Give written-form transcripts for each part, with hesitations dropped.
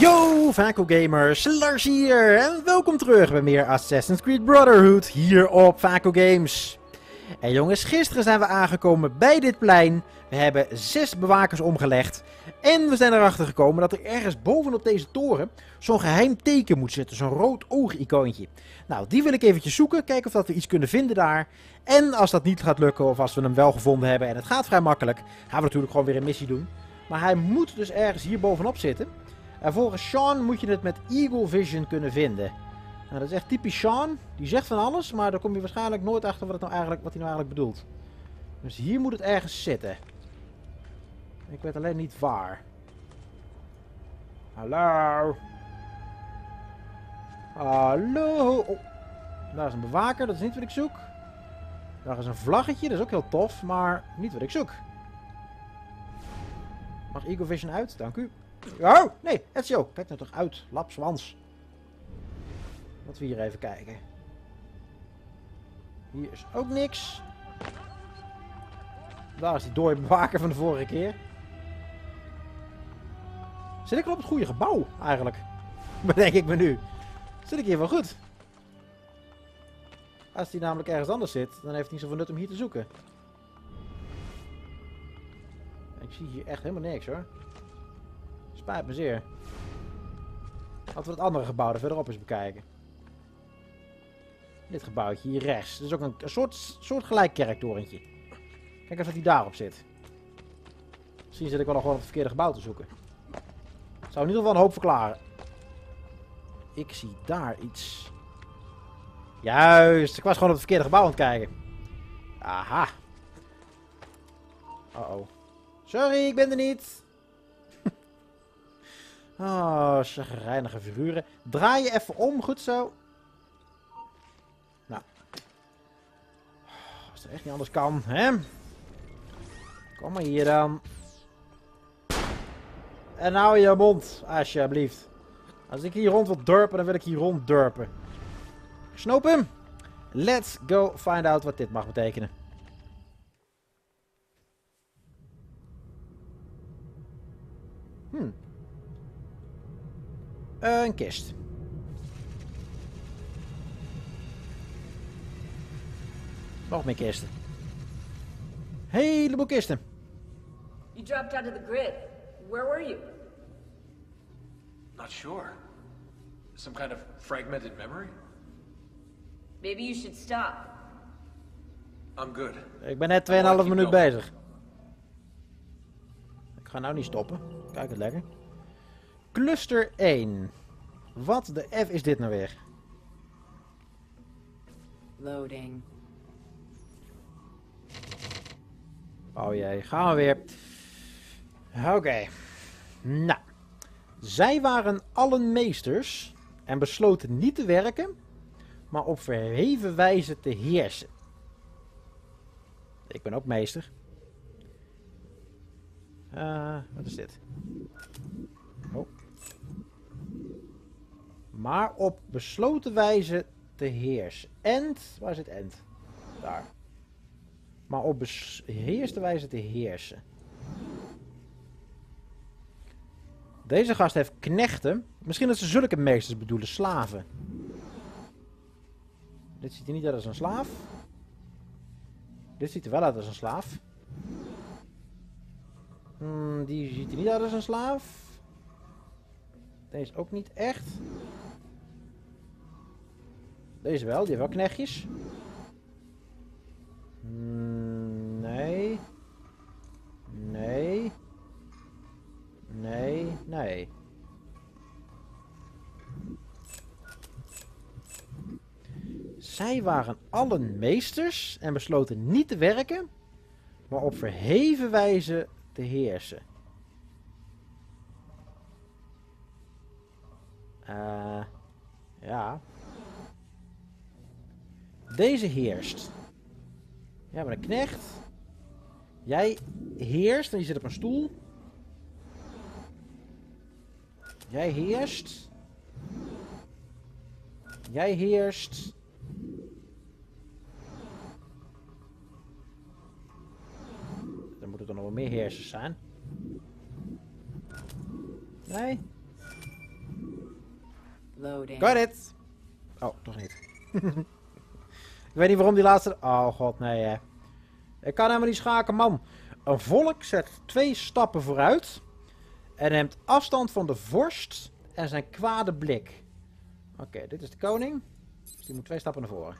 Yo, VakoGamers, Lars hier en welkom terug bij meer Assassin's Creed Brotherhood hier op VakoGames. En jongens, gisteren zijn we aangekomen bij dit plein. We hebben 6 bewakers omgelegd en we zijn erachter gekomen dat er ergens bovenop deze toren zo'n geheim teken moet zitten, zo'n rood oog-icoontje. Nou, die wil ik eventjes zoeken, kijken of dat we iets kunnen vinden daar. En als dat niet gaat lukken of als we hem wel gevonden hebben en het gaat vrij makkelijk, gaan we natuurlijk gewoon weer een missie doen. Maar hij moet dus ergens hier bovenop zitten. En volgens Sean moet je het met Eagle Vision kunnen vinden. Nou, dat is echt typisch Sean. Die zegt van alles, maar daar kom je waarschijnlijk nooit achter wat hij nou eigenlijk bedoelt. Dus hier moet het ergens zitten. Ik weet alleen niet waar. Hallo? Hallo? Oh, daar is een bewaker, dat is niet wat ik zoek. Daar is een vlaggetje, dat is ook heel tof, maar niet wat ik zoek. Mag Eagle Vision uit? Dank u. Oh, nee, Ezio. Kijk nou toch uit, Lapswans. Laten we hier even kijken. Hier is ook niks. Daar is die dode bewaker van de vorige keer. Zit ik wel op het goede gebouw, eigenlijk? Bedenk ik me nu. Zit ik hier wel goed? Als die namelijk ergens anders zit, dan heeft het niet zoveel nut om hier te zoeken. Ik zie hier echt helemaal niks, hoor. Spijt me zeer. Laten we het andere gebouw er verderop eens bekijken. Dit gebouwtje hier rechts. Dat is ook een soort gelijk kerktorentje. Kijk eens of hij daarop zit. Misschien zit ik wel nog gewoon op het verkeerde gebouw te zoeken. Zou in ieder geval een hoop verklaren. Ik zie daar iets. Juist, ik was gewoon op het verkeerde gebouw aan het kijken. Aha. Uh-oh. Sorry, ik ben er niet. Oh, chagrijnige figuren. Draai je even om, goed zo. Nou. Als het echt niet anders kan, hè? Kom maar hier dan. En hou je mond, alsjeblieft. Als ik hier rond wil durpen, dan wil ik hier rond durpen. Snoop hem. Let's go find out wat dit mag betekenen. Een kist. Nog meer kisten. Heleboel kisten. You dropped out of the grid. Where were you? Not sure. Some kind of fragmented memory? Maybe you should stop. I'm good. Ik ben net 2,5 minuut bezig. Ik ga nou niet stoppen. Kijk het lekker. Cluster 1. Wat de F is dit nou weer? Loading. Oh jee, gaan we weer. Oké. Nou. Zij waren allen meesters en besloten niet te werken, maar op verheven wijze te heersen. Ik ben ook meester. Wat is dit? Oh. Maar op besloten wijze te heersen. End? Waar is het end? Daar. Maar op beheerste wijze te heersen. Deze gast heeft knechten. Misschien dat ze zulke meesters bedoelen. Slaven. Dit ziet er niet uit als een slaaf. Dit ziet er wel uit als een slaaf. Die ziet er niet uit als een slaaf. Deze ook niet echt. Deze wel, die heeft wel knechtjes. Nee. Nee. Nee, nee. Zij waren allen meesters en besloten niet te werken, maar op verheven wijze te heersen. Ja. Deze heerst. Jij bent een knecht. Jij heerst en je zit op een stoel. Jij heerst. Jij heerst. Dan moeten er nog wel meer heersers zijn. Nee. Loading. Got it! Oh, nog niet. Ik weet niet waarom die laatste... Oh god, nee hè. Ik kan helemaal niet schaken, man. Een volk zet 2 stappen vooruit en neemt afstand van de vorst en zijn kwade blik. Oké, dit is de koning. Dus die moet 2 stappen naar voren.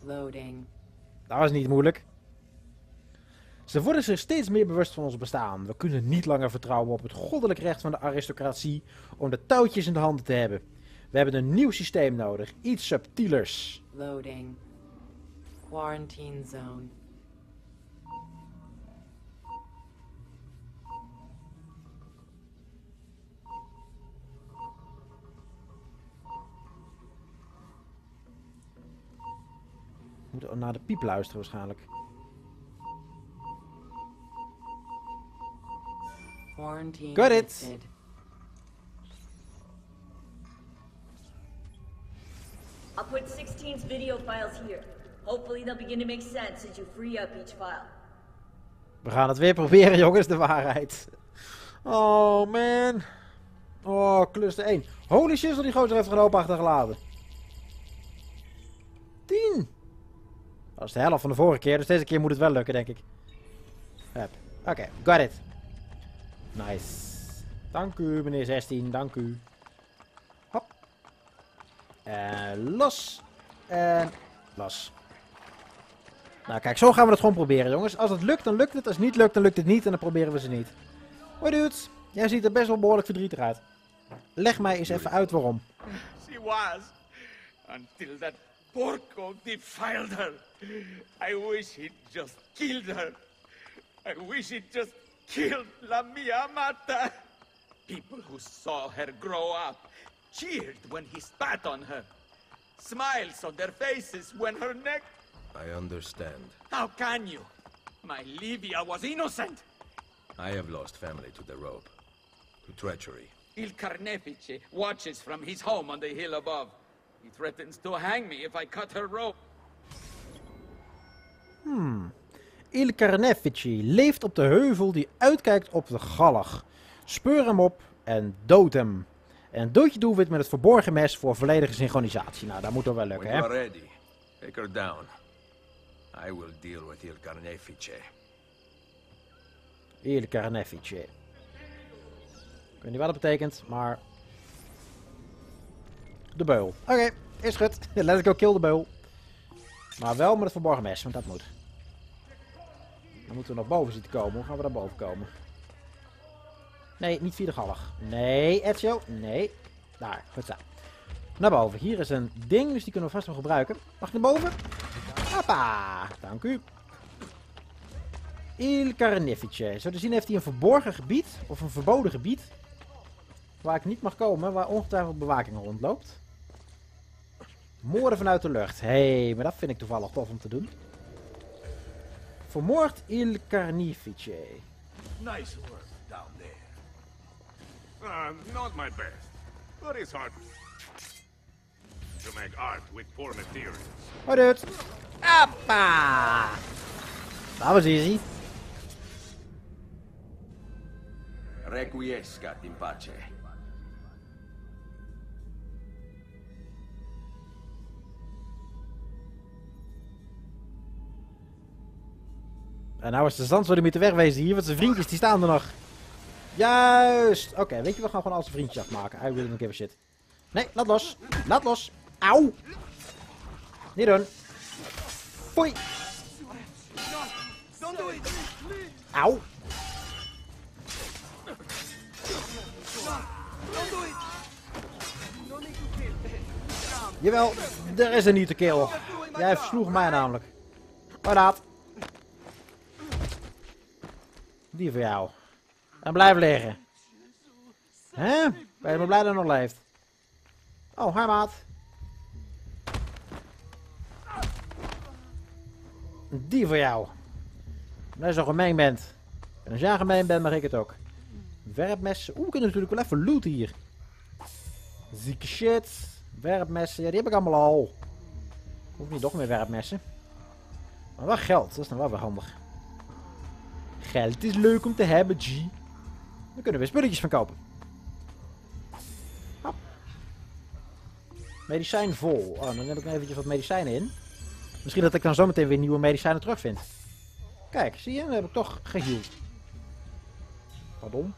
Loading. Dat was niet moeilijk. Ze worden zich steeds meer bewust van ons bestaan. We kunnen niet langer vertrouwen op het goddelijk recht van de aristocratie om de touwtjes in de handen te hebben. We hebben een nieuw systeem nodig. Iets subtielers. Loading. Quarantine zone. We moeten naar de piep luisteren waarschijnlijk. Quarantine. Got it! I'll put 16's video files here. Hopefully they'll begin to make sense as you free up each file. We gaan het weer proberen, jongens, de waarheid. Oh man. Oh, cluster 1. Holy shit, die gozer heeft er een hoop achtergelaten. 10. Dat is de helft van de vorige keer, dus deze keer moet het wel lukken, denk ik. Oké, got it. Nice. Dank u, meneer 16, dank u. Hop. En los. En los. Nou kijk, zo gaan we het gewoon proberen, jongens. Als het lukt, dan lukt het. Als het niet lukt, dan lukt het niet. En dan proberen we ze niet. Hoi dudes, jij ziet er best wel behoorlijk verdrietig uit. Leg mij eens even uit waarom. She was. Until that porco defiled her. I wish he just killed her. I wish he just killed la mia amata. People who saw her grow up cheered when he spat on her. Smiles on their faces when her neck... I understand. How can you? My Livia was innocent. I have lost family to the rope. To treachery. Il Carnefici watches from his home on the hill above. He threatens to hang me if I cut her rope. Il Carnefici leeft op de heuvel die uitkijkt op de galg. Speur hem op en dood hem. En dood je doelwit met het verborgen mes voor volledige synchronisatie. Nou, dat moet toch wel lukken, hè? Ready. Take her down. I will deal with Il Carnefici. Il Carnefici. Ik weet niet wat dat betekent, maar... De beul. Oké, is goed. Let's go kill de beul. Maar wel met het verborgen mes, want dat moet. Dan moeten we nog boven zitten komen. Hoe gaan we daar boven komen? Nee, niet via de galg. Nee, Ezio. Nee. Daar, goed zo. Naar boven. Hier is een ding, dus die kunnen we vast wel gebruiken. Mag ik naar boven? Hoppa. Dank u. Il Carnefici. Zo te zien heeft hij een verborgen gebied, of een verboden gebied. Waar ik niet mag komen, waar ongetwijfeld bewaking rondloopt. Moorden vanuit de lucht. Hé, maar dat vind ik toevallig tof om te doen. Vermoord Il Carnefici. Nice work down there. Not my best, but it's hard to make art with poor materials. Hoi dude. Appa! Dat was easy. Requiescat in pace. En nou is de zand zo die moeten wegwezen hier, want zijn vriendjes die staan er nog. Juist! Oké, weet je, we gaan gewoon al zijn vriendjes afmaken. I really don't give a shit. Nee, laat los. Laat los. Auw! Niet doen. Poei! Auw! Jawel, er is een niet te kill. Jij versloeg mij namelijk. Paraat. Die voor jou. En blijf liggen. Hè? Ben je maar blij dat hij nog leeft. Oh, hi maat. Die voor jou. Als je zo gemeen bent. En als jij gemeen bent, mag ik het ook. Werpmessen. Oeh, we kunnen natuurlijk wel even looten hier. Zieke shit. Werpmessen. Ja, die heb ik allemaal al. Hoef niet nog meer werpmessen. Maar wel geld. Dat is dan wel weer handig. Geld is leuk om te hebben, G. Daar kunnen we spulletjes van kopen. Medicijn vol. Oh, dan heb ik eventjes wat medicijnen in. Misschien dat ik dan zometeen weer nieuwe medicijnen terugvind. Kijk, zie je? Dan heb ik toch geheeld. Pardon.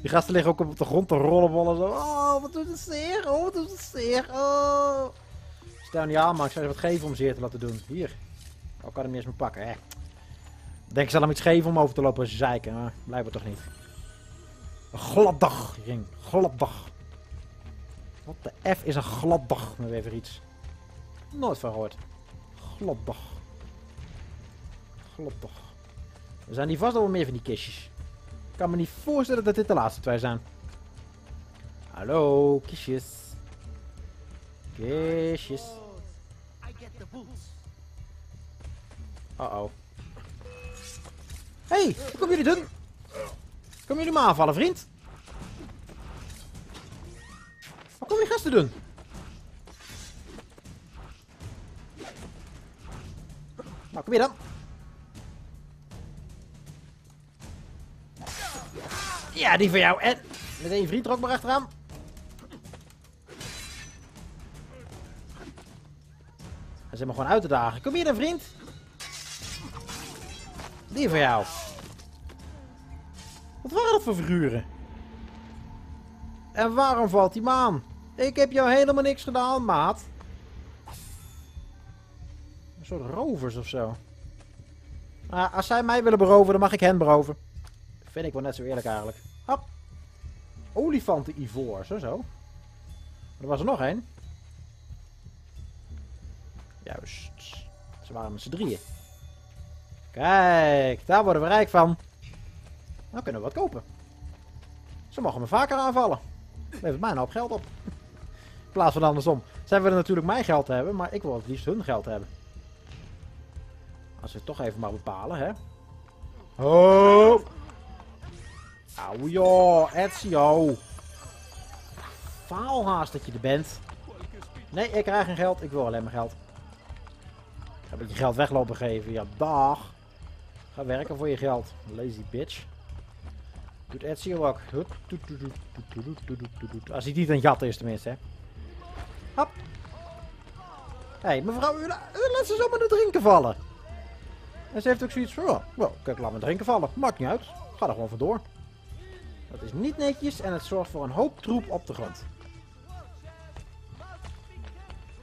Die gasten liggen ook op de grond te rollenbollen. Zo. Oh, wat doet het zeer? Oh, wat doet het zeer? Oh. Als je daar niet aanmaakt, zou je wat geven om zeer te laten doen. Hier. Oh, ik kan hem niet eens meer pakken. Hè. Denk ik zal hem iets geven om over te lopen zeiken. Maar blijkbaar toch niet. Een gladdag, Ring. Gladdag. Wat de F is een gladdag? Maar even iets. Nooit van gehoord. Gladdag. Gladdag. Er zijn die vast nog wel meer van die kistjes. Ik kan me niet voorstellen dat dit de laatste twee zijn. Hallo, kistjes. Kistjes. Uh-oh. Hé, hey, wat komen jullie doen? Komen jullie me aanvallen, vriend? Wat komen die gasten doen? Nou, kom hier dan. Ja, die van jou en... Met één vriend er ook maar achteraan. Hij zit me gewoon uit te dagen. Kom hier dan, vriend. Die van jou. Wat waren dat voor figuren? En waarom valt die me aan? Ik heb jou helemaal niks gedaan, maat. Een soort rovers of zo. Maar als zij mij willen beroven, dan mag ik hen beroven. Vind ik wel net zo eerlijk eigenlijk. Hop. Olifanten ivoor, zo. Er was er nog één. Juist. Ze waren met z'n drieën. Kijk, daar worden we rijk van. Nou kunnen we wat kopen. Ze mogen me vaker aanvallen. Levert mij een hoop geld op. In plaats van andersom. Zij willen natuurlijk mijn geld hebben, maar ik wil het liefst hun geld hebben. Als we het toch even maar bepalen, hè. Oh! Auw joh, Ezio. Faalhaast dat je er bent. Nee, ik krijg geen geld. Ik wil alleen maar geld. Ik heb ik je geld weglopen geven. Ja, dag. Ga werken voor je geld. Lazy bitch. Doet Ezio ook. Als hij niet een jat is tenminste, hè. Hop. Hé, hey, mevrouw, u laat ze zomaar naar drinken vallen. En ze heeft ook zoiets van, oh, well, kijk, laat me drinken vallen. Maakt niet uit. Ga er gewoon vandoor. Dat is niet netjes en het zorgt voor een hoop troep op de grond.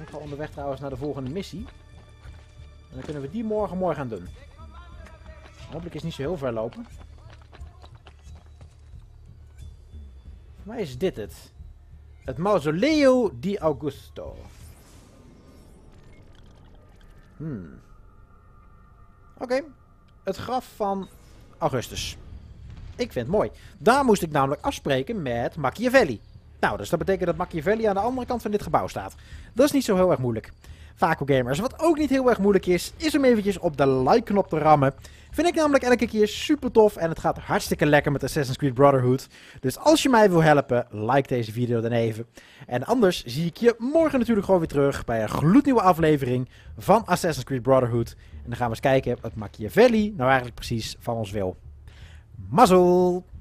Ik ga onderweg trouwens naar de volgende missie. En dan kunnen we die morgen gaan doen. Hopelijk is niet zo heel ver lopen. Voor mij is dit het. Het Mausoleo di Augusto. Oké. Het graf van Augustus. Ik vind het mooi. Daar moest ik namelijk afspreken met Machiavelli. Nou, dus dat betekent dat Machiavelli aan de andere kant van dit gebouw staat. Dat is niet zo heel erg moeilijk. VakoGamers, wat ook niet heel erg moeilijk is om eventjes op de like-knop te rammen. Vind ik namelijk elke keer super tof en het gaat hartstikke lekker met Assassin's Creed Brotherhood. Dus als je mij wil helpen, like deze video dan even. En anders zie ik je morgen natuurlijk gewoon weer terug bij een gloednieuwe aflevering van Assassin's Creed Brotherhood. En dan gaan we eens kijken wat Machiavelli nou eigenlijk precies van ons wil. Mazzel!